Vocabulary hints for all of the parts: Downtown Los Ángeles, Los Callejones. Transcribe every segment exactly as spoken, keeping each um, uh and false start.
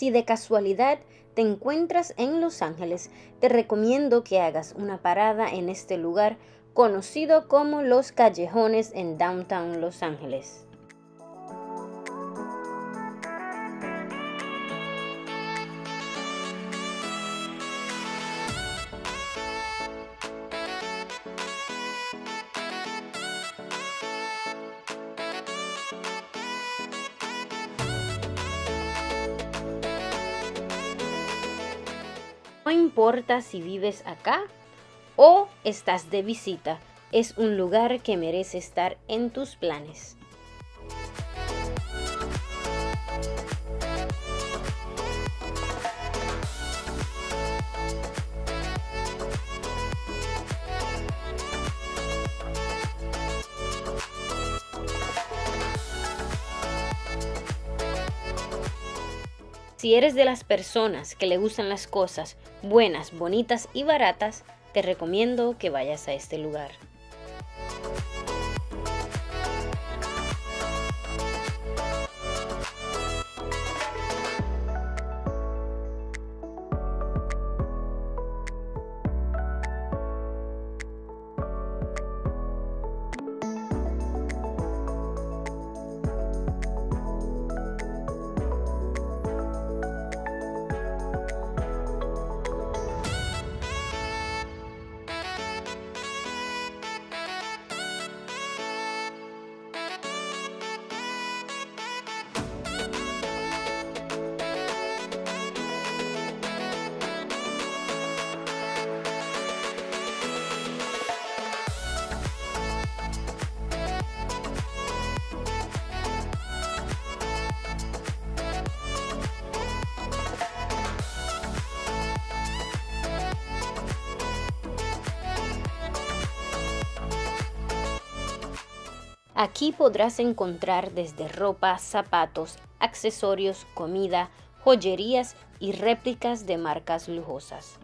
Si de casualidad te encuentras en Los Ángeles, te recomiendo que hagas una parada en este lugar conocido como Los Callejones en Downtown Los Ángeles. No importa si vives acá o estás de visita, es un lugar que merece estar en tus planes. Si eres de las personas que le gustan las cosas buenas, bonitas y baratas, te recomiendo que vayas a este lugar. Aquí podrás encontrar desde ropa, zapatos, accesorios, comida, joyerías y réplicas de marcas lujosas.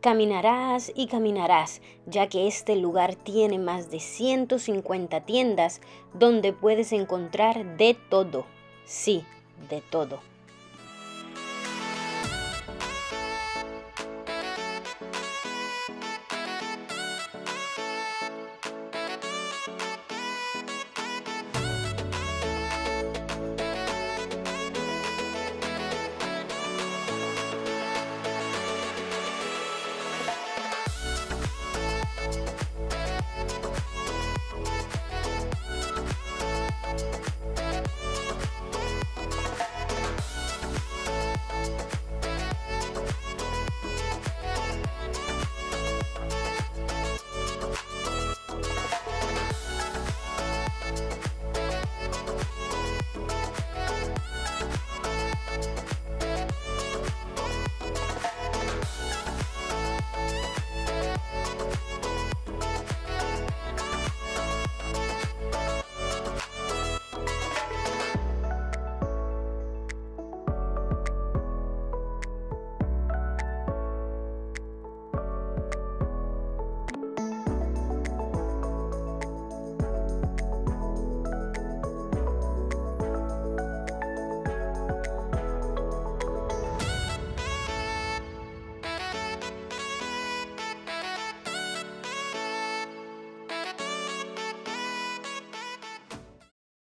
Caminarás y caminarás, ya que este lugar tiene más de ciento cincuenta tiendas donde puedes encontrar de todo. Sí, de todo.